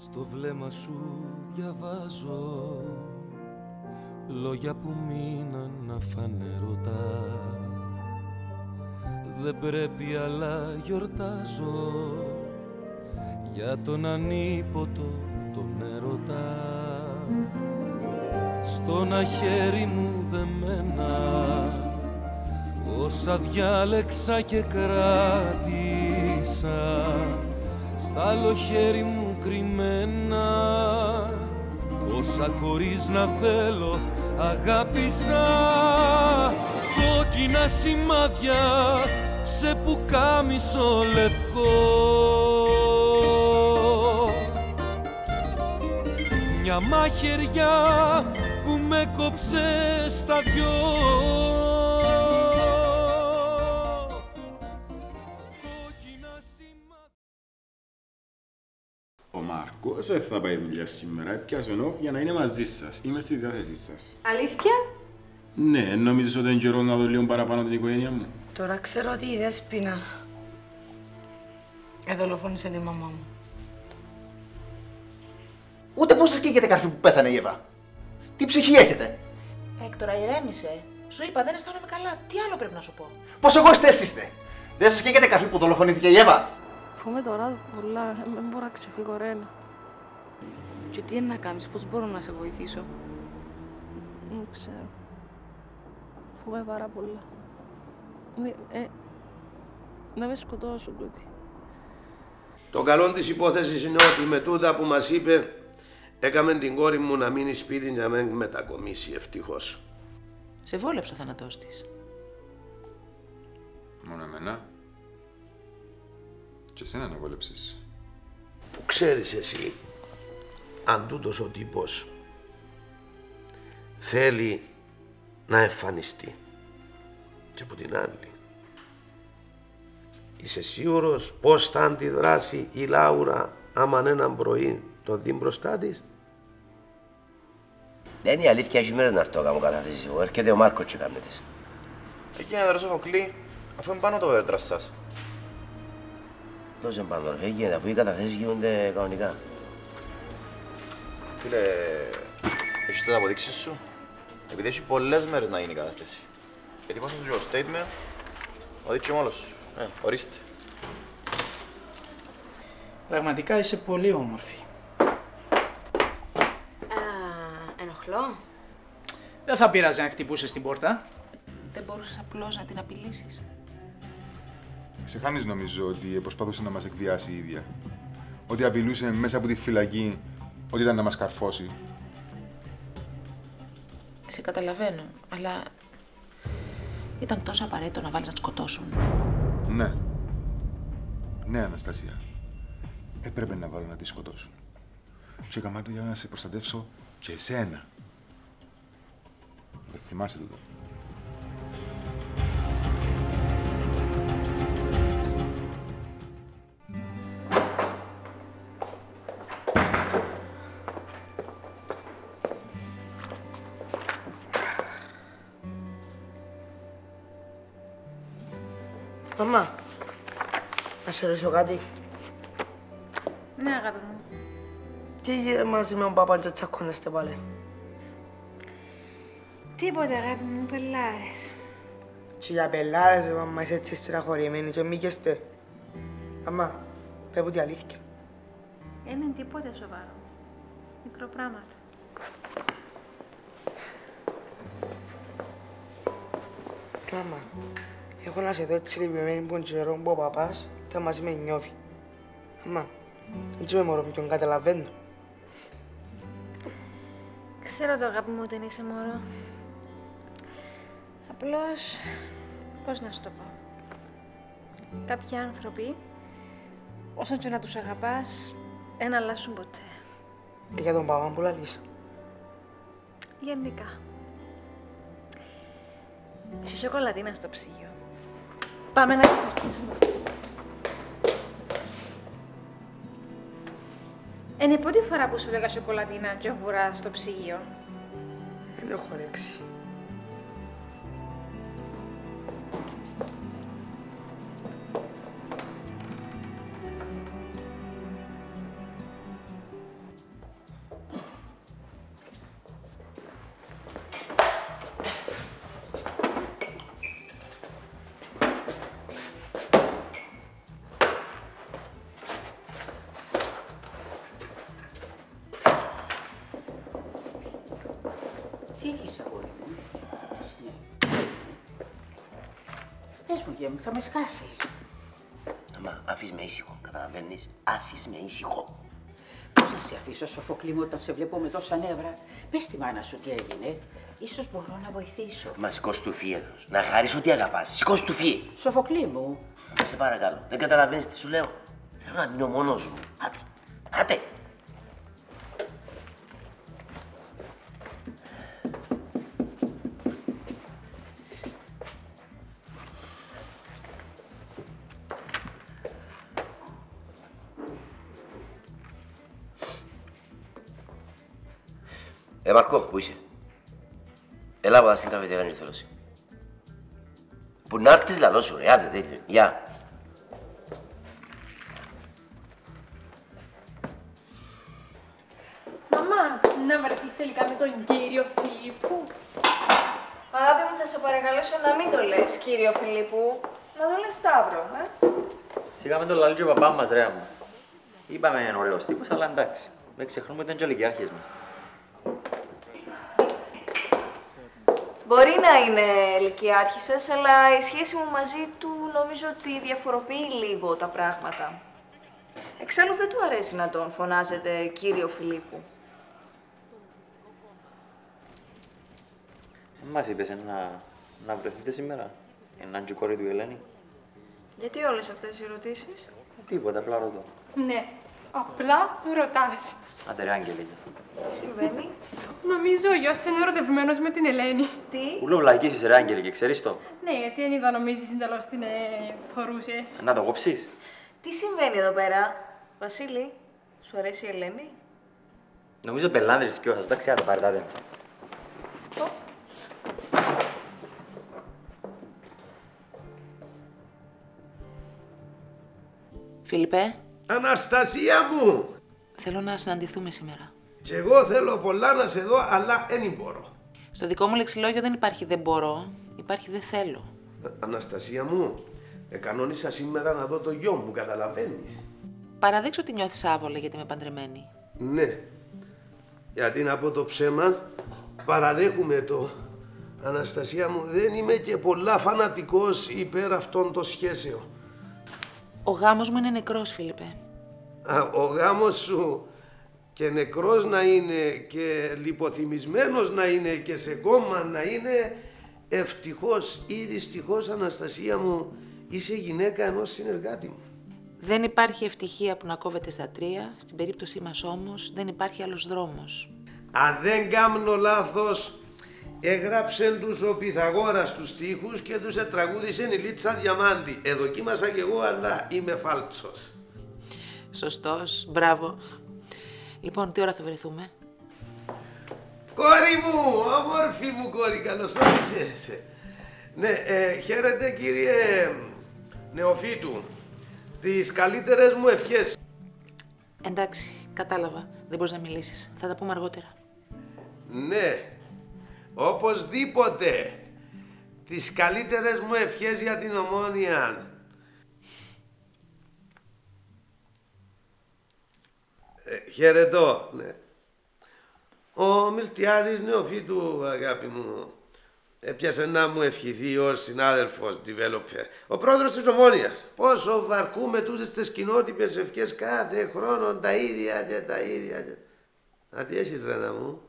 Στο βλέμμα σου διαβάζω λόγια που μείναν αφανερωτά. Δεν πρέπει αλλά γιορτάζω για τον ανίποτο τον έρωτα. Στον αχέρι μου δεμένα όσα διάλεξα και κράτησα, στα άλλο χέρι μου κρυμμένα όσα χωρίς να θέλω αγάπησα. Κόκκινα σημάδια σε πουκάμισο λευκό, μια μαχαιριά που με κόψε στα δυο. Δεν θα πάει δουλειά σήμερα. Έπιασε νόφ για να είναι μαζί σας. Είμαι στη διάθεσή σας. Αλήθεια? Ναι, νόμιζες ότι είναι καιρό να δω λίγο παραπάνω την οικογένεια μου. Τώρα ξέρω ότι η Δέσποινα εδολοφόνησε τη μαμά μου. Ούτε πώς σας καίγεται καρφί που πέθανε η Εύα. Τι ψυχή έχετε. Έκτορα, ηρέμησε. Σου είπα, δεν αισθάνομαι καλά. Τι άλλο πρέπει να σου πω. Πόσο εγωιστές είστε. Δεν σας καίγεται καρφί που δολοφονήθηκε η Εύα. Φοβάμαι τώρα πολλά. Δεν μπορώ να ξεφύγω, Ρένα. Και τι είναι να κάνεις, πώς μπορώ να σε βοηθήσω. Δεν ξέρω. Φοβάμαι πάρα πολλά. Να με σκοτώσουν τούτη. Το καλό της υπόθεσης είναι ότι με τούτα που μας είπε, έκαμε την κόρη μου να μείνει σπίτι για να με μετακομίσει, ευτυχώς. Σε βόλεψε ο θάνατός της. Μόνο εμένα. Και εσένα να βόλεψες. Που ξέρεις εσύ, αν τούτος ο τύπος θέλει να εμφανιστεί και από την άλλη, είσαι σίγουρος πώς θα αντιδράσει η Λάουρα άμα έναν πρωί τον δει μπροστά της? Δεν είναι η αλήθεια, έχει μέρες να έρθω να μου καταθέσεις εγώ, έρχεται ο Μάρκος και κάνει της. Εκεί είναι το Σοφοκλή, αφού είναι πάνω το βέρτρα σας. Δώσε πάνω ρε, γίνεται, αφού οι καταθέσεις γίνονται κανονικά. Φίλε, έχεις τις αποδείξεις σου, επειδή έχει πολλές μέρες να γίνει η κατάθεση. Γιατί πάσα στο statement, ο δείξε μόλος σου. Ορίστε. Πραγματικά είσαι πολύ όμορφη. Ενοχλώ. Δεν θα πειράζει να χτυπούσες την πόρτα. Δεν μπορούσες απλώς να την απειλήσεις. Ξεχάνεις νομίζω ότι προσπαθούσε να μας εκβιάσει η ίδια. Ότι απειλούσε μέσα από τη φυλακή. Ότι ήταν να μας καρφώσει. Σε καταλαβαίνω, αλλά ήταν τόσο απαραίτητο να βάλεις να τους σκοτώσουν. Ναι. Ναι, Αναστασία. Έπρεπε να βάλω να τη σκοτώσουν. Και έκανα το για να σε προστατεύσω και εσένα. Δεν θυμάσαι τούτο. Μαμά, να σε ρωτήσω κάτι. Ναι, αγάπη μου. Τι γίνεται μαζί με τον παπά και τσακώνεστε πάλι? Τίποτα, αγάπη μου, πελάρες. Τι για πελάρες, μαμά, είσαι έτσι στεναχωρημένη και μήκεστε. Μαμά, πέπου τη αλήθεια. Είναι τίποτα σοβαρό. Μικροπράγματα. Μαμά. Εγώ να σε δω έτσι λυπημένη που είναι καιρό που ο παπάς ήταν μαζί με νιώβη. Αμά, έτσι με μωρό μου και τον καταλαβαίνω. Ξέρω το αγάπη μου όταν είσαι μωρό. Απλώς, πώς να σου το πω. Κάποιοι άνθρωποι, όσο και να τους αγαπάς, δεν αλλάσουν ποτέ. Για τον παπά μου λαλείς. Γενικά. Είσαι σοκολατίνα στο ψυγείο. Πάμε να ξεκινήσουμε. Είναι η πρώτη φορά που σου λέγα σοκολατίνα και βουρά στο ψυγείο. Δεν έχω ρίξει. Πες μου, γεια μου, θα με σκάσεις. Αμά, άφης με ήσυχο, καταλαβαίνεις. Άφης με ήσυχο. Πώς να σε αφήσω, Σοφοκλή μου, όταν σε βλέπω με τόσα νεύρα. Πες τη μάνα σου τι έγινε. Ίσως μπορώ να βοηθήσω. Μα σηκώσου του φύε, να χαρίσω ότι αγαπάς. Σηκώσου του φύε. Σοφοκλή μου. Μα σε παρακαλώ, δεν καταλαβαίνεις τι σου λέω. Θέλω να μείνω μόνος μου. Άτε. Άτε. Ε, Μαρκό, πού είσαι? Έλα από στην καφετέρα, είναι θέλω. Που να έρθεις λαλό σου, ρε, άντε, τέλειο. Γεια. Μαμά, να βρεθείς τελικά με τον κύριο Φίλιππου. Αγάπη μου, θα σε παρακαλέσω να μην το λες, κύριο Φίλιππου. Να το λες Σταύρο, ε. Σιγά με τον λαλίτζο παπά μας, ρε, μου. Είπαμε έναν ωραίος τύπος, αλλά εντάξει. Δεν ξεχνούμε ότι είναι τζολικιάρχες μας. Μπορεί να είναι ηλικιάρχη σας, αλλά η σχέση μου μαζί του νομίζω ότι διαφοροποιεί λίγο τα πράγματα. Εξάλλου δεν του αρέσει να τον φωνάζετε κύριο Φιλίππου. Μας είπες να βρεθείτε σήμερα, έναν τζουκόρι του Ελένη. Γιατί όλες αυτές οι ερωτήσεις? Τίποτα, απλά ρωτώ. Ναι, απλά ρωτάς. Άντε ρε, Άγγελίζα. Τι συμβαίνει? Νομίζω ο γιος είναι ερωτευμένος με την Ελένη. Τι? Ουλοβλακίσεις ρε, Άγγελη, και ξέρεις το. Ναι, γιατί δεν είδα νομίζεις συνταλώς την θορούσες. Να το κόψεις. Τι συμβαίνει εδώ πέρα, Βασίλη, σου αρέσει η Ελένη? Νομίζω πελάνδρες και όσας, εντάξει, άρα παρατάτε. Φίλιππε. Αναστασία μου! Θέλω να συναντηθούμε σήμερα. Και εγώ θέλω πολλά να σε δω, αλλά δεν μπορώ. Στο δικό μου λεξιλόγιο δεν υπάρχει δεν μπορώ, υπάρχει δεν θέλω. Αναστασία μου, εκανόνισα σήμερα να δω το γιο μου, καταλαβαίνεις. Παραδείξω ότι νιώθεις άβολα γιατί είμαι παντρεμένη. Ναι, γιατί να πω το ψέμα, παραδέχομαι το. Αναστασία μου, δεν είμαι και πολλά φανατικός υπέρ αυτών των σχέσεων. Ο γάμος μου είναι νεκρός, Φίλιππε. Α, ο γάμος σου και νεκρός να είναι και λιποθυμισμένος να είναι και σε κόμμα να είναι. Ευτυχώς ή δυστυχώς, Αναστασία μου, είσαι γυναίκα ενός συνεργάτη μου. Δεν υπάρχει ευτυχία που να κόβεται στα τρία, στην περίπτωσή μας όμως δεν υπάρχει άλλος δρόμος. Αν δεν κάμνω λάθος, έγραψεν τους ο Πυθαγόρας τους στίχους και τους τραγούδισεν η Λίτσα Διαμάντη. Εδοκίμασα κι εγώ, αλλά είμαι φάλτσος. Σωστός, μπράβο. Λοιπόν, τι ώρα θα βρεθούμε? Κόρη μου, όμορφη μου κόρη, καλώς όρισες. Ναι, χαίρετε κύριε Νεοφύτου. Τις καλύτερες μου ευχές. Εντάξει, κατάλαβα. Δεν μπορείς να μιλήσεις. Θα τα πούμε αργότερα. Ναι, οπωσδήποτε. Τις καλύτερες μου ευχές για την Ομόνοια. Χαιρετώ, ναι. Ο Μιλτιάδης Νεοφύτου, αγάπη μου, έπιασε να μου ευχηθεί ως συνάδελφος developer. Ο πρόεδρος της Ομόνοιας. Πόσο βαρκούμε τούτες τις κοινότυπες ευχές κάθε χρόνο, τα ίδια και τα ίδια και... Α, τι έχεις, Ρένα μου?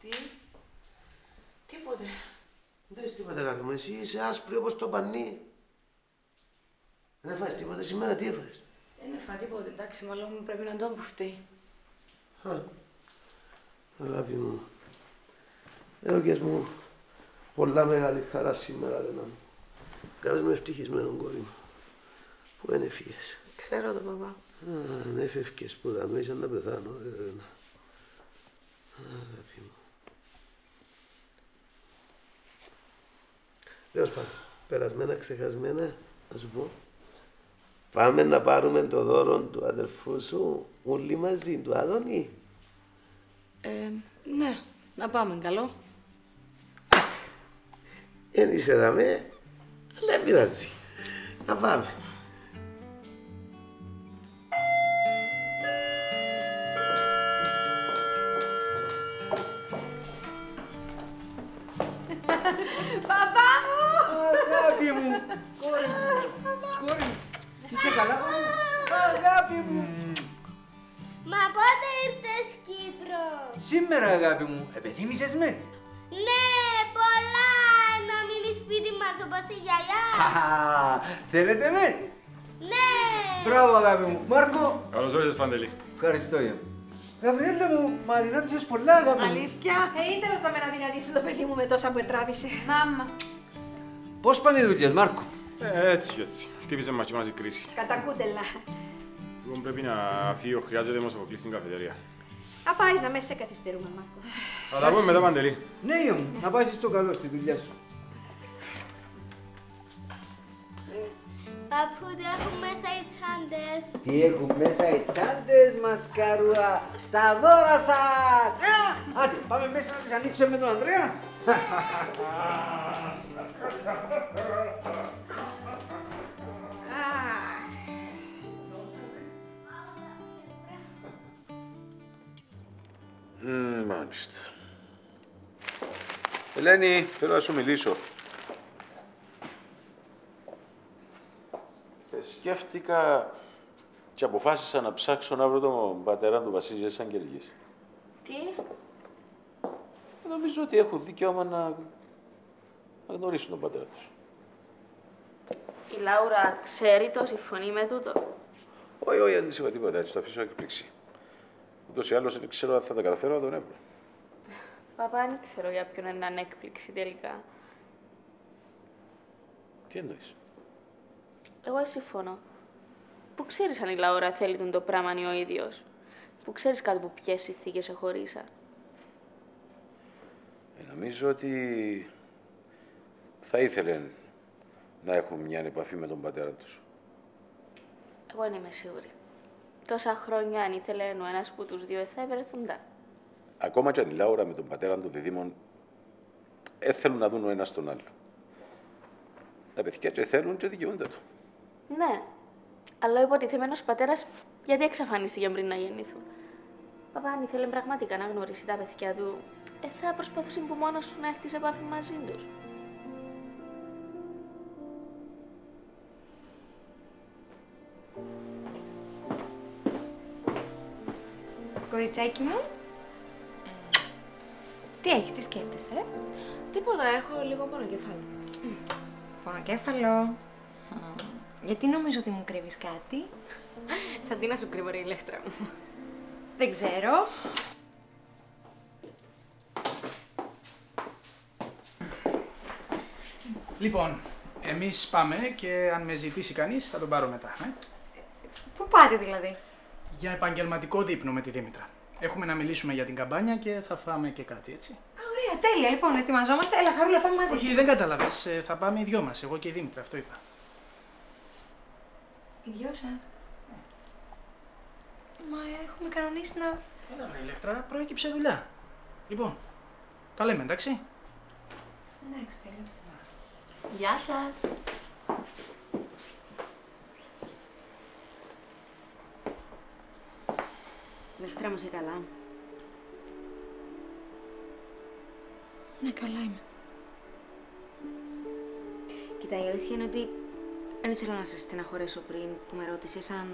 Τι? Τίποτε. Δεν είσαι τίποτα, αγάπη μου. Εσύ είσαι άσπρη όπως το πανί. Δεν έφαγες τίποτα. Σήμερα τι έφαγες? Δεν έφαγα τίποτα, εντάξει, μάλλον πρέπει να τον πουφτεί. Αγάπη μου, έχω και μου πολλά μεγάλη χαρά σήμερα, Ρένα μου. Κάβες με ευτυχισμένο, κόρη μου, που δεν έφυγες. Ξέρω το, παπά. Αν έφευγες που θα με είσαι να πεθάνω, Ρένα. Αγάπη μου. Λέω πάνω, περασμένα, ξεχασμένα, να σου πω. Πάμε να πάρουμε το δώρο του αδελφού σου όλοι μαζί, του Άδωνη. Ναι, να πάμε, καλό. Δεν είσαι δαμέ, αλλά δεν πειράζει. Να πάμε. Παπά μου! Αγάπη μου! καλά. Αγάπη μου. Μα πότε ήρθες Κύπρο? Σήμερα, αγάπη μου. Επεθύμησες με? Ναι, πολλά. Να μείνει σπίτι μας όπως η γιαγιά. Θέλετε με? Ναι. Μπράβο, αγάπη μου. Μάρκο. Καλώς ήρθες, Παντελή. Ευχαριστώ, αγάπη. Γαβριέλια μου, μα δυνάτησες πολλά, αγάπη μου. Αλήθεια. Ήταν στα μένα δυνατήσει το παιδί μου με τόσα που ετράβησε. Μάμα. Πώς πάνε οι δουλειές, Μάρκο? Έτσι κι έτσι. Χτύπησε μας και μας η κρίση. Κατακούτελα. Εγώ πρέπει να φύγω. Χρειάζεται όμως ο Σοφοκλής στην καφετερία. Να πάεις, να μέσα σε καθυστερούμε, Μάρκο. Θα τα πούμε μετά, Παντελή. Ναι, γιο μου. Να πάεις στο καλό, στη δουλειά σου. Παππού, τι έχουν μέσα οι τσάντες? Τι έχουν μέσα οι τσάντες, μασκαρούα. Τα δώρα σας. Άντε, πάμε μέσα να τις ανοίξουμε με τον Ανδρέα. Μάλιστα. Ελένη, θέλω να σου μιλήσω. Σκέφτηκα και αποφάσισα να ψάξω να βρω τον πατέρα του Βασίλη της Αγγελικής. Τι? Νομίζω ότι έχω δικαίωμα να γνωρίσουν τον πατέρα τους. Η Λάουρα ξέρει το, συμφωνεί με τούτο? Όχι, όχι, δεν είπα τίποτα, έτσι το αφήσω έκπληξη. Ούτως ή άλλως δεν ξέρω αν θα τα καταφέρω να τον έβρω. Παπά, δεν ξέρω για ποιον είναι ανέκπληξη τελικά. Τι εννοείς? Εγώ συμφωνώ. Που ξέρεις αν η Λάουρα θέλει τον το πράγμα είναι ο ίδιος. Που ξέρεις κάτω από ποιες συνθήκες σε χωρίσα. Νομίζω ότι θα ήθελε να έχουν μια επαφή με τον πατέρα τους. Εγώ δεν είμαι σίγουρη. Τόσα χρόνια αν ήθελε ο ένας που τους δύο θα ευρεθούντα. Ακόμα κι αν η Λάουρα με τον πατέρα των διδήμων θέλουν να δουν ο ένας τον άλλο. Τα παιδιά και θέλουν και δικαιούνται του. Ναι, αλλά ο υποτιθέμενος πατέρας γιατί εξαφανίστηκε πριν να γεννήθουν. Παπά, αν ήθελε πραγματικά να γνωρίσει τα παιδιά του, θα προσπαθούσε που μόνος του να έρθει σε επαφή μαζί τους. Κοριτσάκι μου, τι έχεις, τι σκέφτεσαι? Τίποτα, έχω λίγο πονοκέφαλο. Πονοκέφαλο. Γιατί νομίζω ότι μου κρύβεις κάτι? Σαν τι να σου κρύβω, ρε Ηλέκτρα μου. Δεν ξέρω. Λοιπόν, εμείς πάμε και αν με ζητήσει κανείς θα τον πάρω μετά. Πού πάτε δηλαδή? Για επαγγελματικό δείπνο με τη Δήμητρα. Έχουμε να μιλήσουμε για την καμπάνια και θα φάμε και κάτι, έτσι. Α, ωραία, τέλεια. Λοιπόν, ετοιμαζόμαστε. Έλα, Χαρούλα, πάμε μαζί. Όχι, δεν κατάλαβες. Θα πάμε οι δυο μας, εγώ και η Δήμητρα, αυτό είπα. Οι δυο σας? Ναι. Μα έχουμε κανονίσει να... Έλα, ρε Ηλέκτρα, προέκυψε δουλειά. Λοιπόν, τα λέμε, εντάξει. Εντάξει, τέλεια. Γεια σας. Ηλέκτρα μου, σε καλά? Ναι, καλά είμαι. Κοίτα, η αλήθεια είναι ότι δεν ήθελα να σε στεναχωρέσω πριν που με ρώτησες αν...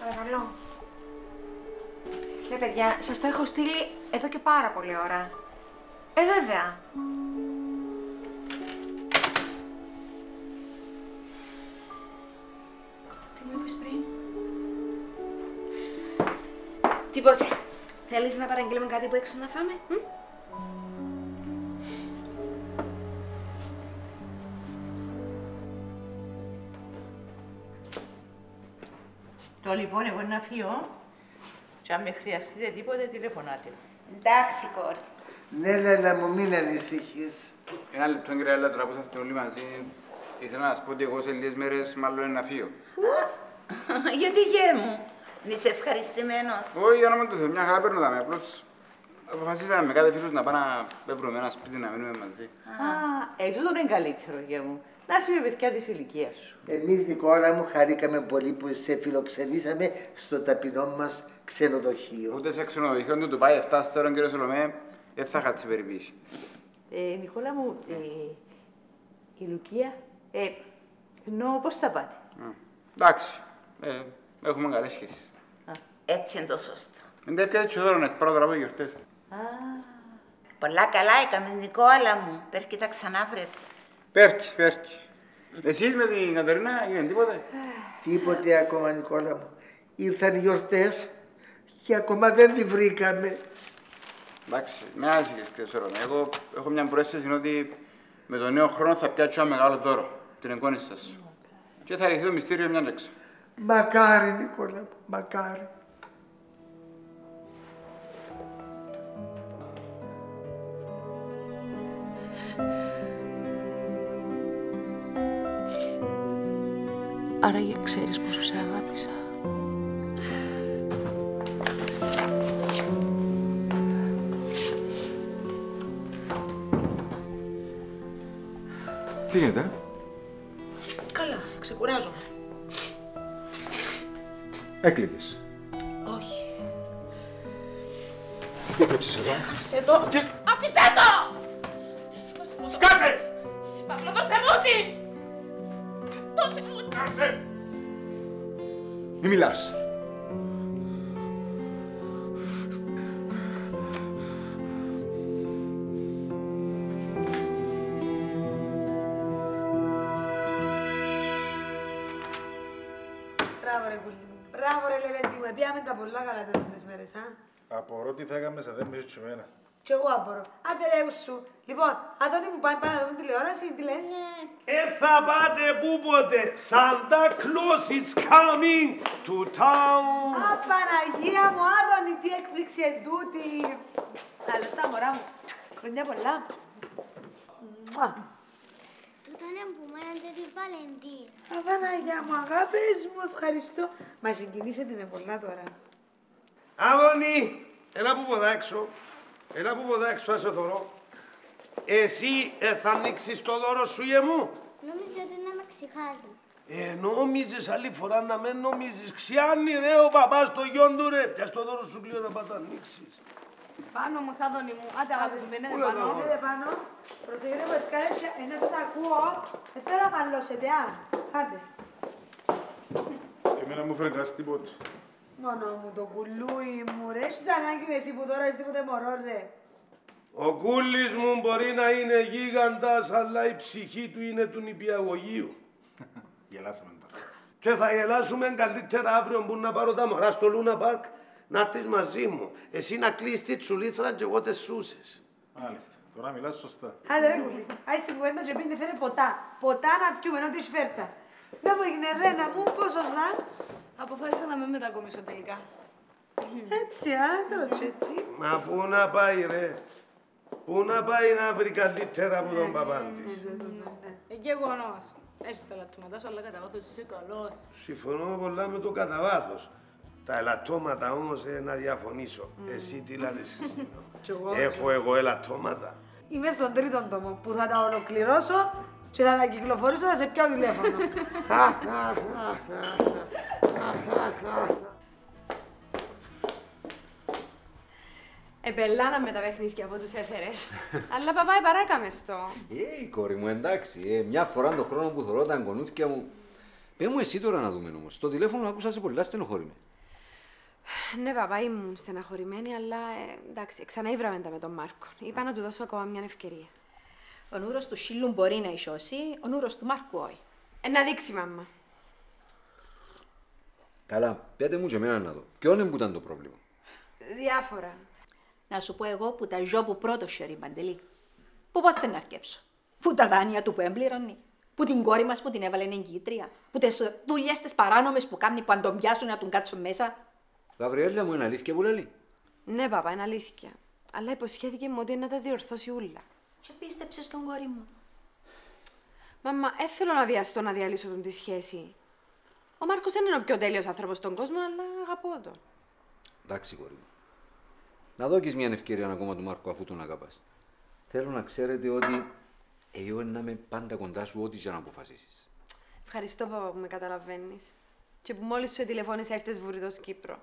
Παρακαλώ. Ναι, παιδιά, σας το έχω στείλει εδώ και πάρα πολλή ώρα. Βέβαια. Τίποτε. Θέλεις να παραγγείλουμε κάτι που έξω να φάμε, μ? Το λοιπόν, εγώ να φύγω και αν με χρειαστείτε τίποτε, τηλεφωνάτε. Εντάξει, κόρη. Ναι, Λέλα μου, μην ανησυχείς. Ένα λεπτό, κύριε Λέτρα, που είσαστε όλοι μαζί, ήθελα να σας πω ότι εγώ σε λίγες μέρες μάλλον να φύγω. Γιατί, γέ μου? Είσαι ευχαριστημένος? Όχι, για να μην το θέλω. Μια χαρά παίρνω τα με. Απλώς αποφασίσαμε με κάθε φίλος να πάω να βρούμε ένα σπίτι να μείνουμε μαζί. Τούτο είναι καλύτερο, γεια μου. Να είσαι με παιδιά της ηλικίας σου. Εμείς, Νικόλα μου, χαρήκαμε πολύ που σε φιλοξενήσαμε στο ταπεινό μας ξενοδοχείο. Ούτε σε ξενοδοχείο, ούτε του πάει 7 αστέρων, κύριε Σολομέ, δεν θα είχα τη περιποίηση. Νικόλα μου, η Λουκία, ενώ πώς θα πάτε. Εντάξει, έχουμε καλές σχέσεις. Έτσι είναι το σωστό. Δεν πια έτσι δώρονες, πρώτα τραβώ οι γιορτές. Πολλά καλά έκαμε, Νικόλα μου. Πέρκει τα ξανά βρέτε. Πέρκει, πέρκει. Εσείς με την Κατερίνα γίνανε τίποτε. Τίποτε ακόμα, Νικόλα μου. Ήρθαν οι γιορτές και ακόμα δεν τη βρήκαμε. Εντάξει, με άζει και σε ρώτα. Εγώ έχω μια προέσταση ότι με τον νέο χρόνο θα πιάσω ένα μεγάλο δώρο, την εγγόνη σας. Και θα λυθεί το μυστήριο μια λέξη. Μακάρι, Νικόλα μου, μακάρι. Άραγε ξέρεις πόσο σε αγάπησα. Τι γίνεται? Καλά, ξεκουράζομαι. Έκλειγες. Όχι. Τι έκλεψες εδώ? Άφησε το! Τι? Άφησε το! Σκάσε! Παύλο, δώσε μου τι! Δώσε μου τι! Σκάσε! Μη μιλάς. Πιάμε τα πολλά καλά τέτοιες μέρες, α. Απορώ τι θα έκαμε σαν δεν μισή τσιμένα. Κι εγώ απορώ. Άντε ρε ουσού. Λοιπόν, Άδωνη μου πάει πάνω να δούμε τηλεόραση, τι λες. Θα πάτε πούποτε. Santa Claus is coming to town. Α, Παναγία μου, Άδωνη, τι έκπληξη εντούτη. Άλλωστα, μωρά μου. Χρονιά πολλά. Ήταν που μένετε τη Βαλεντίνα. Παναγιά μου, αγάπες μου, ευχαριστώ. Μα συγκινήσετε με πολλά τώρα. Άδωνη, έλα που ποδάξω. Έλα που ποδάξω, ας εθωρώ. Εσύ θα ανοίξεις το δώρο σου, γε μου. Νόμιζα ότι να με ξεχάσεις. Νόμιζες άλλη φορά να με νομίζεις. Ξιάνει ρε ο παπάς το γιον του ρε. Πιας το δώρο σου κλείω να πάτε ανοίξεις. Πάνω όμως, Άδωνη μου, άντε αγαπησμένε, πάνω. Άντε πάνω, προσεγγείτε πως κάτσε, να σας ακούω, δεν θέλω να παλώσετε, άντε. Εμένα μου φέρνει κάτι τίποτα. Μόνο μου, το κουλούι μου, ρε, έχεις ανάγκη εσύ που τώρα είσαι τίποτε μωρό, ρε. Ο κούλης μου μπορεί να είναι γίγαντας, αλλά η ψυχή του είναι του νηπιαγωγείου. Γελάσαμε τώρα. Και θα γελάσουμε καλύτερα αύριο που να πάρω τα μωρά στο Λούνα Πάρκ. Να έρθεις μαζί μου. Εσύ να κλείσεις τη τσουλήθρα και εγώ τες σούσες. Μάλιστα. Τώρα μιλάς σωστά. Άντε ρε κουλή. Άσε την κουβέντα και πίνε φέρε ποτά. Ποτά να πιούμε, ενώ της φέρτα. Να μου έγινε ρένα μου, πόσος να. Αποφάσισα να με μετακομίσω τελικά. Έτσι, άντρο έτσι. Μα πού να πάει ρε. Πού να πάει να βρει καλύτερα από τον παπάν της. Εγγεγονός. Έχεις τα λαττώματά σου, αλλά κατά βάθος είσαι καλός. Συμφωνώ πολλά με το κατά βάθος. Τα ελαττώματα όμως να διαφωνήσω. Εσύ τι λάδες, Χριστίνα. Έχω εγώ ελαττώματα. Είμαι στον τρίτον τόμο που θα τα ολοκληρώσω και θα τα κυκλοφορήσω, θα σε πιάω τηλέφωνο. Επελάναμε τα παιχνίδια από τους έφερες. Αλλά παπά, παράκαμες το. Η κόρη μου, εντάξει. Μια φορά τον χρόνο που θωρώ τα αγκονούθηκια μου. Πες μου εσύ τώρα να δούμε όμως. Το τηλέφωνο άκουσα σε πολλά στενοχωρημένη. Ναι, παπά, ήμουν στεναχωρημένη, αλλά εντάξει, ξαναήβραμε τα με τον Μάρκο. Είπα να του δώσω ακόμα μια ευκαιρία. Ο νούρος του Σίλου μπορεί να ισώσει, ο νούρος του Μάρκου όχι. Να δείξει, μάμα. Καλά, πέτε μου και εμένα να δω. Ποιον εμπούταν το πρόβλημα. Διάφορα. Να σου πω εγώ που τα ζω που πρώτο σιωρή, Παντελή. Που πότε να αρκέψω. Που τα δάνεια του που έμπληρωνε. Που την κόρη μας που την έβαλε εγκύτρια. Που τις δουλειές τις παράνομες που κάνει που αν τον πιάσουν να τον κάτσουν μέσα. Γαβριέλια μου, είναι αλήθεια που λέει. Ναι, παπά, είναι αλήθεια. Αλλά υποσχέθηκε μου ότι είναι να τα διορθώσει ούλα. Και πίστεψε στον κόρη μου. Μαμά, θέλω να βιαστώ να διαλύσω τον τη σχέση. Ο Μάρκος δεν είναι ο πιο τέλειος άνθρωπος στον κόσμο, αλλά αγαπώ τον. Εντάξει, κόρη μου. Να δώκεις μια ευκαιρία ακόμα του Μάρκου αφού τον αγαπάς. Θέλω να ξέρετε ότι εγώ να είμαι πάντα κοντά σου ό,τι για να αποφασίσεις. Ευχαριστώ, παπά, που με καταλαβαίνεις. Και που μόλις σου τηλεφώνησε έρθες βουρητός Κύπρο.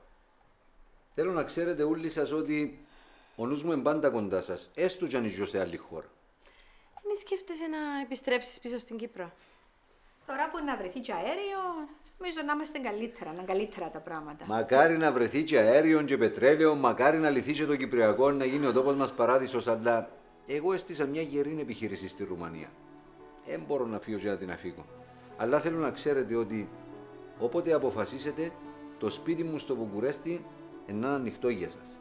Θέλω να ξέρετε όλοι σας ότι ο νους μου είναι πάντα κοντά σας, έστω κι αν ζω σε άλλη χώρα. Μη σκέφτεσαι να επιστρέψεις πίσω στην Κύπρο. Τώρα που να βρεθεί και αέριο, νομίζω να είμαστε καλύτερα, να καλύτερα τα πράγματα. Μακάρι να βρεθεί και αέριο και πετρέλαιο, μακάρι να λυθεί και το Κυπριακό, να γίνει ο τόπος μας παράδεισος, αλλά εγώ έστησα μια γερή επιχείρηση στη Ρουμανία. Δεν μπορώ να φύγω για να φύγω. Αλλά θέλω να ξέρετε ότι όποτε αποφασίσετε, το σπίτι μου στο Βουκουρέστι είναι ανοιχτό για σας.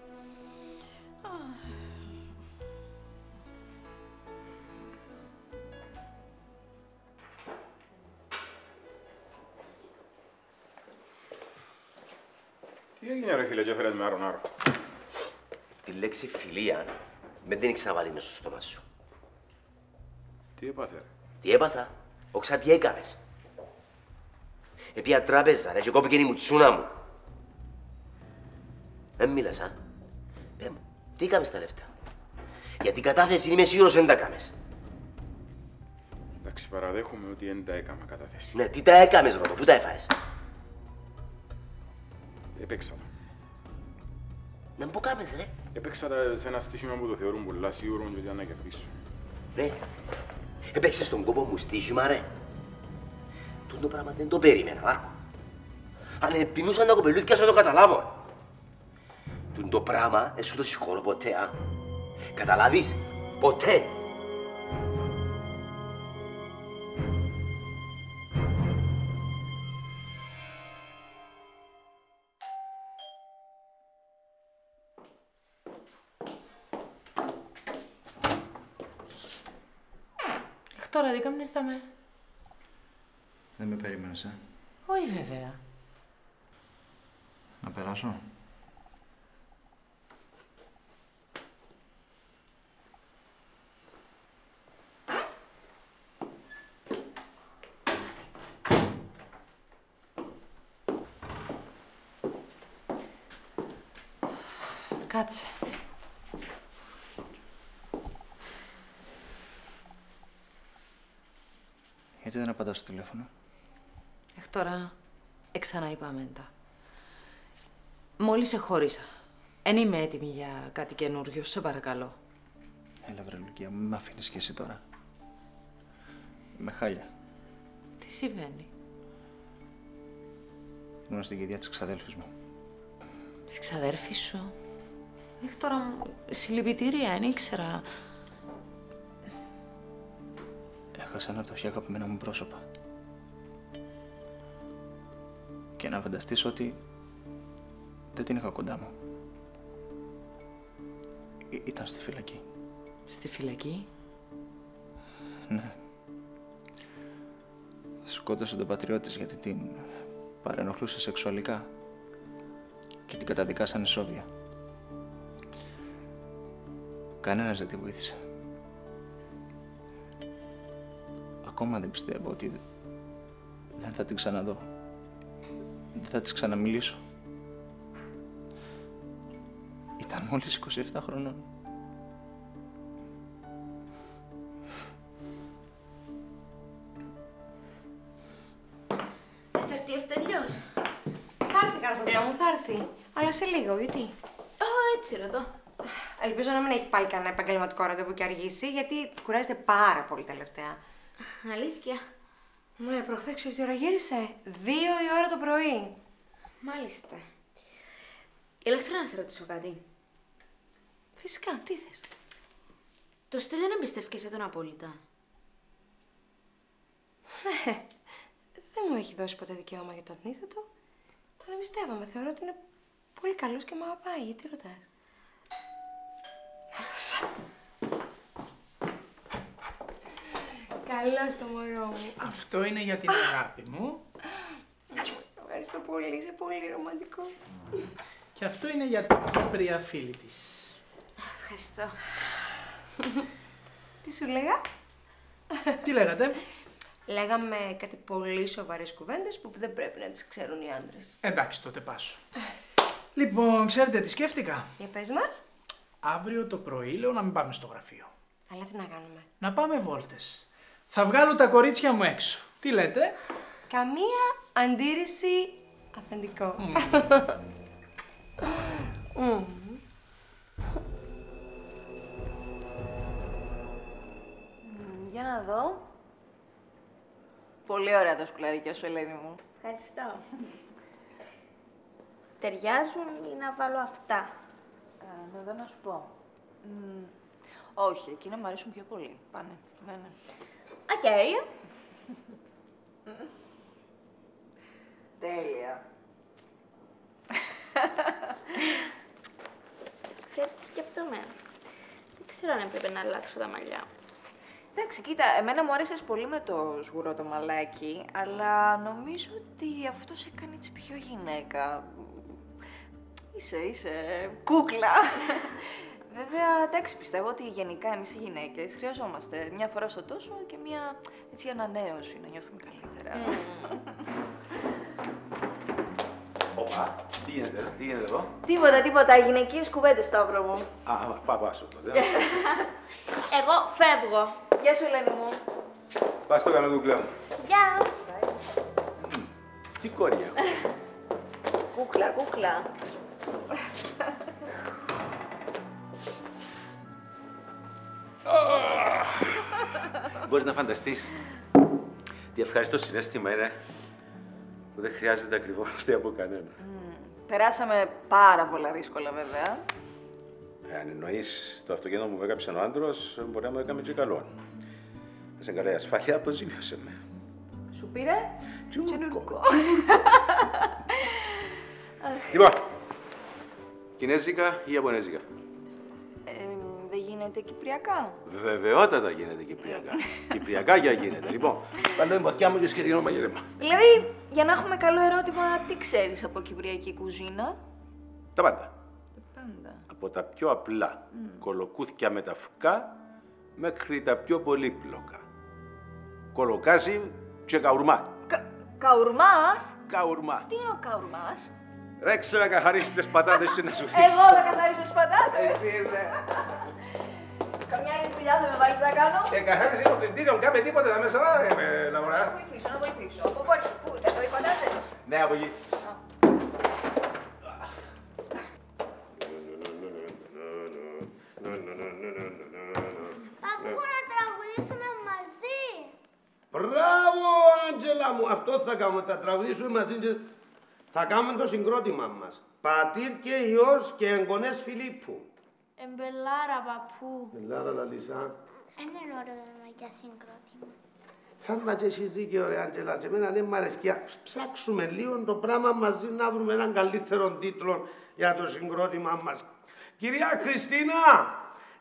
Τι έγινε ρε φίλε και έφερες με άρον. Τη λέξη φιλία δεν την ξαναβάλει μέσα στο στόμα σου. Τι έπαθε ρε. Τι έπαθα. Όξα τι έκαμες. Επία τράπεζα ρε και κόπηκε η μουτσούνα μου. Δεν μίλας α. Πέ μου, τι έκαμες τα λεφτά. Γιατί η κατάθεση είμαι σίγουρος δεν τα έκαμες. Εντάξει παραδέχομαι ότι δεν τα έκαμα κατάθεση. Ναι, τι τα έκαμες ρωτώ, πού τα έφαες. Επέξα τα. Να μου πω κάμες ρε. Επέξα τα σε ένα στήσιμα που το θεωρούν πολλά σίγουρο και ότι αν να κερδίσω. Ναι. Έπαιξες τον κόπο μου στήσιμα ρε. Τον το πράγμα δεν το περίμενα Μάρκο. Αν επινούσαν τα κοπελούθηκια σου να το καταλάβω. Τον το πράγμα εσύ το συγχωρώ ποτέ α. Καταλάβεις. Ποτέ. Τώρα τι καμνίσταμε. Δεν με περίμενες, ε. Όχι βέβαια. Να περάσω. Κάτσε. Γιατί δεν απαντάς στο τηλέφωνο. Έκτορα, εξαναείπα μέντα. Μόλις εχώρισα. Εν είμαι έτοιμη για κάτι καινούριο, σε παρακαλώ. Έλα βρε Λουκία, μη μ' αφήνεις κι εσύ τώρα. Με χάλια. Τι συμβαίνει. Ήμουν στην κηδεία της ξαδέλφης μου. Της ξαδέρφης σου. Έκτορα, συλληπιτήρια, εν ήξερα. Έχασα ένα από τα πιο αγαπημένα μου πρόσωπα. Και να φανταστείς ότι δεν την είχα κοντά μου. Ήταν στη φυλακή. Στη φυλακή? Ναι. Σκότωσε τον πατριό της γιατί την παρενοχλούσε σεξουαλικά και την καταδικάσανε σόβια. Κανένας δεν τη βοήθησε. Ακόμα δεν πιστεύω ότι δεν θα την ξαναδώ. Δεν θα της ξαναμιλήσω. Ήταν μόλις 27 χρονών. Θα έρθει ως τελειώς. Θα έρθει, καρδούλα μου, θα έρθει. Αλλά σε λίγο, γιατί. Έτσι ρωτώ. Ελπίζω να μην έχει πάλι κανένα επαγγελματικό ραντεβού και αργήσει, γιατί κουράζεται πάρα πολύ τελευταία. Αλήθεια. Μα προχθές ξέρεις τι ώρα γύρισε. 2 η ώρα το πρωί. Μάλιστα. Ηλέκτρα, να σε ρωτήσω κάτι. Φυσικά, τι θες. Το Στέλιο να εμπιστεύκεσαι τον απόλυτα. Ναι. Δεν μου έχει δώσει ποτέ δικαίωμα για το αντίθετο. Τον εμπιστεύομαι. Θεωρώ ότι είναι πολύ καλός και μ' αγαπάει. Γιατί ρωτάς. Να το σαν. Καλά στο μωρό μου. Αυτό είναι για την αγάπη μου. Ευχαριστώ πολύ, είσαι πολύ ρομαντικό. Και αυτό είναι για την Κύπρια φίλη της. Ευχαριστώ. Τι σου λέγα? Τι λέγατε? Λέγαμε κάτι πολύ σοβαρές κουβέντες που δεν πρέπει να τις ξέρουν οι άντρες. Εντάξει, τότε πάσου. Λοιπόν, ξέρετε τι σκέφτηκα. Για πες μας. Αύριο το πρωί λέω να μην πάμε στο γραφείο. Αλλά τι να κάνουμε. Να πάμε βόλτες. Θα βγάλω τα κορίτσια μου έξω. Τι λέτε? Καμία αντίρρηση, αφεντικό. να δω. Πολύ ωραία το σκουλαρίκιο σου, Ελένη μου. Ευχαριστώ. Ταιριάζουν ή να βάλω αυτά? Να δω να σου πω. Όχι, εκείνα μου αρέσουν πιο πολύ. Πάνε. Ναι, ναι. Οκ. Τέλεια. Ξέρεις τι σκεφτούμε. Δεν ξέρω αν έπρεπε να αλλάξω τα μαλλιά. Εντάξει, κοίτα, εμένα μου άρεσες πολύ με το σγουρό το μαλάκι, αλλά νομίζω ότι αυτό σε κάνει έτσι πιο γυναίκα. Είσαι κούκλα. Βέβαια, εντάξει, πιστεύω ότι γενικά εμείς οι γυναίκες χρειαζόμαστε μια φορά στο τόσο και μια έτσι ανανέωση, να νιώθουμε καλύτερα. Οπα, τι γίνεται εδώ? Τίποτα, γυναικείες κουβέντες, Σταύρο μου. Πάσου τότε. Εγώ φεύγω. Γεια σου, Ελένη μου. Πας στο καλό κουκλά μου. Γεια. Τι κόρη έχω. Κούκλα. Μπορείς να φανταστείς τι ευχαριστώ συναίσθημα είναι που δεν χρειάζεται ακριβώς από κανένα. Περάσαμε πάρα πολλά δύσκολα, βέβαια. Αν εννοείς το αυτοκίνητο μου που έκαψε ο άντρος, μπορεί να μου έκαμε και καλό. Θα σε καλά η ασφάλεια, αποζήμιωσε με. Σου πήρε τσινουρκό. Λοιπόν, κινέζικα ή ιαπωνέζικα? Γίνεται κυπριακά. Βεβαιότατα γίνεται κυπριακά. Κυπριακά για γίνεται. Λοιπόν, πάνω η βαθιά μου και σχετικό μαγειρέμα. Δηλαδή, για να έχουμε καλό ερώτημα, τι ξέρεις από κυπριακή κουζίνα? Τα πάντα. Από τα πιο απλά κολοκούθια με τα φουκά μέχρι τα πιο πολύπλοκα. Κολοκάζι και καουρμά. Καουρμάς? Καουρμά. Τι είναι ο καουρμάς? Ρέξε να καθαρίσεις τις πατάτες και να σου φύγεις. Εγώ θα καθαρίσω τις πατάτες. Εσύ, ναι. Καμιά άλλη δουλειά θα με βάλεις να κάνω. Καθάρισε το πλυντήριο, κάμε τίποτε, θα με σαράρε, Λαουρά. Να βοηθήσω. Από πού, εδώ οι πατάτες? Ναι, από εκεί. Παππού, να τραγουδήσουμε μαζί. Μπράβο, Άντζελα μου, αυτό θα κάνουμε, θα τραγουδήσουμε μαζί. Θα κάνουμε το συγκρότημα μας. Πατήρ και Υιός και εγγονές Φιλίππου. Εμπελάρα, παππού. Εμπελάρα, Λαλίσσα. Είναι ωραίο για συγκρότημα. Σαν να και εσείς δίκαιο, ρε Άγγελα, και εμένα δεν μ' αρέσει. Ψάξουμε λίγο το πράγμα μαζί να βρούμε έναν καλύτερο τίτλο για το συγκρότημα μας. Κυρία Χριστίνα,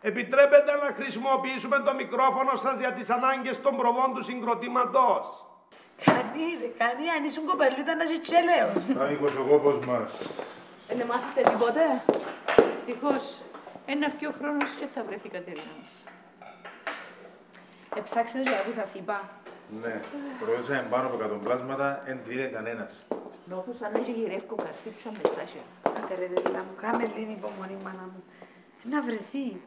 επιτρέπετε να χρησιμοποιήσουμε το μικρόφωνο σας για τις ανάγκες των προβών του συγκροτήματος. Κανεί, αν ήσουν κοπελούτα να είσαι τσέλεος. Άνοιγος ο κόπος μας. Δεν μάθετε τίποτε. Δυστυχώς, ένα-δυο χρόνος και θα βρεθεί η Κατερίνα μας. Εψάξτε το για που σας είπα. Ναι, προέδωσα εμπάνω από κατοπλάσματα, εν τρίδε κανένας. Νόπως αν έτσι γυρεύκω καρφίτσα με στάσια. Άντε ρε Λίλα μου, κάμε λίγη υπομονή, μάνα μου. Να βρεθεί.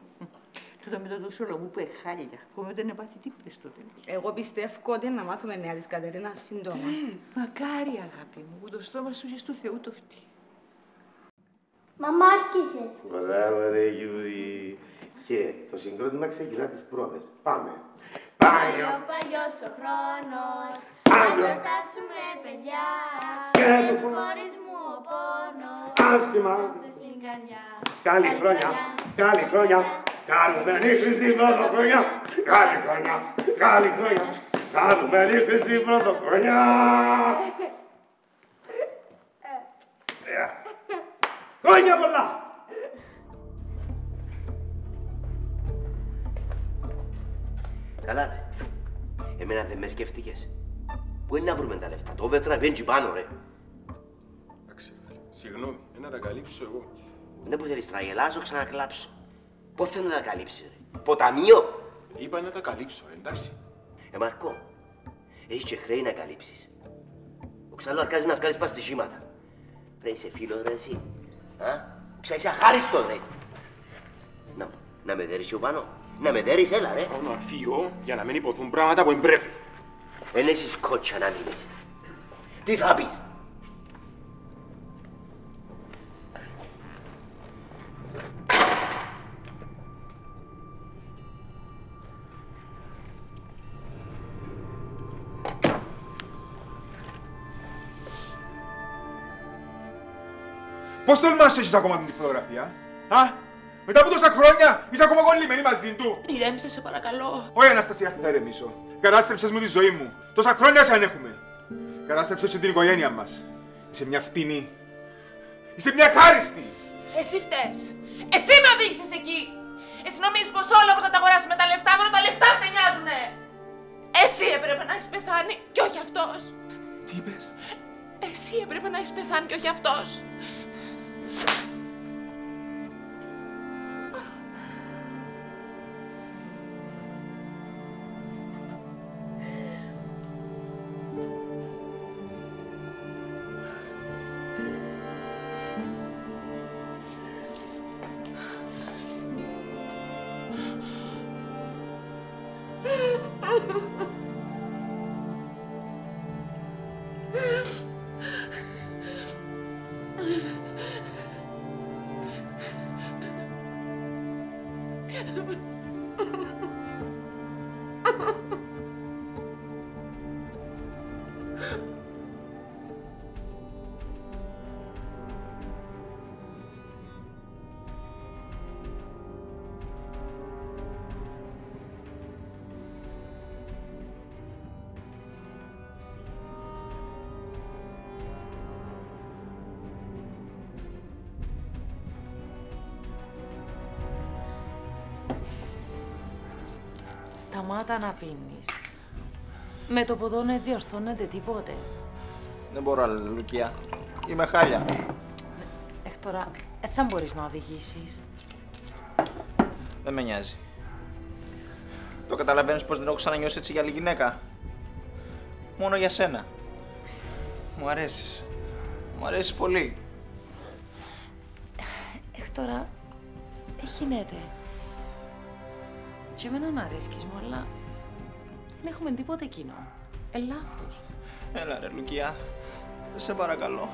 Τούτο με το τόσο λογού που εχάλια. Φοβάμαι ότι δεν έπαθε τίποτε στο τέλος. Εγώ πιστεύω ότι να μάθουμε νέα της Κατερίνας σύντομα. Μακάρι, αγάπη μου, που το στόμα σου είσαι του Θεού το φτύ. Μαμά, άρχισες. Μπράβο, ρε Γιούδη. Και το συγκρότημα ξεκινά τις πρόβες. Πάμε. Παλιός ο χρόνος, ας γιορτάσουμε παιδιά. Και του χωρισμού ο πόνος, άσχημα στην καρδιά. Καλή χρόνια. Καλούμενη χρυσή πρωτοχρονιά, καλή χρονιά, καλούμενη χρυσή πρωτοχρονιά. Χρόνια πολλά! Καλά ρε, εμένα δεν με σκέφτηκες. Πού είναι να βρούμε τα λεφτά, το βέτρα βγαίνει πάνω ρε. Εντάξει, συγγνώμη, να τα καλύψω εγώ. Δεν που θέλεις να γελάσω, ξανακλάψω. Πώς θέλω να τα καλύψεις, ρε. Ποταμίο! Είπα να τα καλύψω, εντάξει. Μαρκό, έχεις και χρέη να καλύψεις. Ο ξαλό αρκάζει να βγάλεις πας στοιχήματα. Ρε, είσαι φίλο, ρε, εσύ. Είσαι αχάριστο, ρε. Να με δέρεις, Ιωπάνο. Να με δέρεις, έλα, ρε. Πάνω αφιό, για να μην υποθούν πράγματα που εμπρέπει. Εν έχεις κότσια να μείνεις. Τι θα πεις. Πώς τολμάς έχεις ακόμα την φωτογραφία, α? Μετά από τόσα χρόνια είσαι ακόμα κολλημένη μαζί του. Ηρέμησε, σε παρακαλώ. Όχι, Αναστασία, θα ηρεμήσω. Κατάστρεψες μου τη ζωή μου. Τόσα χρόνια σε ανέχουμε. Κατάστρεψες την οικογένεια μας. Είσαι μια φτηνή. Είσαι μια χάριστη. Εσύ φταίς. Εσύ με οδήγησες εκεί. Εσύ νομίζεις πως όλα όπως θα τα αγοράσουμε τα λεφτά, μόνο τα λεφτά σε νοιάζουνε. Εσύ έπρεπε να έχεις πεθάνει και όχι αυτός. Τι είπες? Εσύ έπρεπε να έχεις πεθάνει και όχι αυτός. Σταμάτα να πίνεις. Με το ποτό δεν διορθώνεται τίποτε. Δεν μπορώ άλλο, Λουκία. Είμαι χάλια. Έκτορα, θα μπορείς να οδηγήσεις. Δεν με νοιάζει. Το καταλαβαίνεις πως δεν έχω ξανανιώσει έτσι για άλλη γυναίκα. Μόνο για σένα. Μου αρέσεις. Μου αρέσεις πολύ. Έκτορα, γίνεται. Και εμένα να αρέσκεις μου, αλλά δεν έχουμε τίποτε κοινό. Λάθος. Έλα ρε Λουκία, σε παρακαλώ.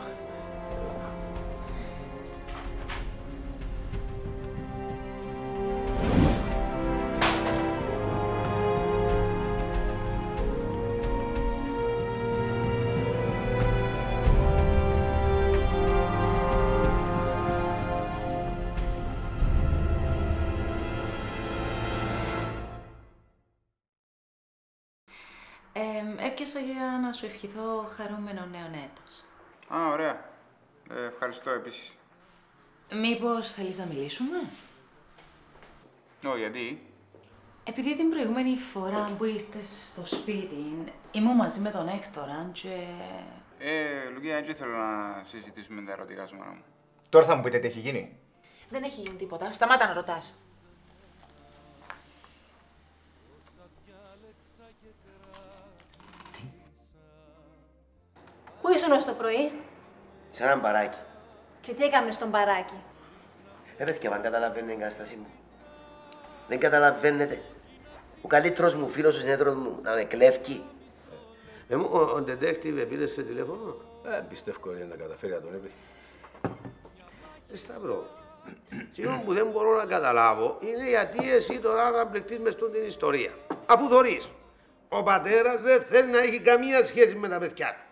Έπιασα για να σου ευχηθώ χαρούμενο νέο έτος. Α, ωραία. Ευχαριστώ επίσης. Μήπως θέλεις να μιλήσουμε? Όχι, γιατί? Επειδή την προηγούμενη φορά που ήρθες στο σπίτι, ήμουν μαζί με τον Έκτορα και... Λουκία, έτσι θέλω να συζητήσουμε τα ερωτικά σου μάνα μου. Τώρα θα μου πείτε τι έχει γίνει. Δεν έχει γίνει τίποτα. Σταμάτα να ρωτάς. Πού ήσουν ως το πρωί? Σε έναν μπαράκι. Και τι έκαμε στον μπαράκι? Παιδιά, αν καταλαβαίνετε την κατάστασή μου. Δεν καταλαβαίνετε. Ο καλύτερος μου φίλος, ο συνέδρος μου, να με κλέφκει. Ο detective πήρε σε τηλέφωνο. Πιστεύω είναι να καταφέρει να τον έπαιρει. Σταυρό, εκείνο που δεν μπορώ να καταλάβω είναι γιατί εσύ τώρα να μπλεκτείς μες στον την ιστορία. Αφού θωρείς, ο πατέρας δεν θέλει να έχει καμία σχέση με τα παιδιά του.